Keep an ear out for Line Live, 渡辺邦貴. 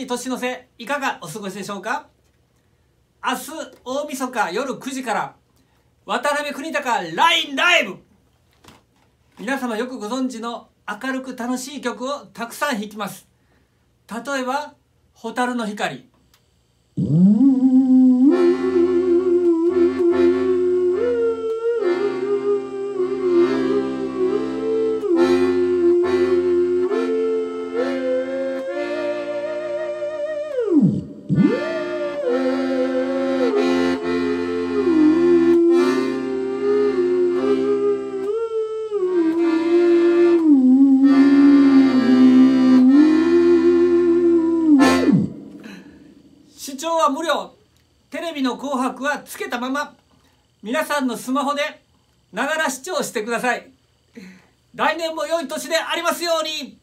しい年の瀬、いかがお過ごしでしょうか。明日大晦日夜9時から渡辺邦貴 LINE ライブ、皆様よくご存知の明るく楽しい曲をたくさん弾きます。例えば「蛍の光」、視聴は無料、テレビの紅白はつけたまま、皆さんのスマホでながら視聴してください。来年も良い年でありますように。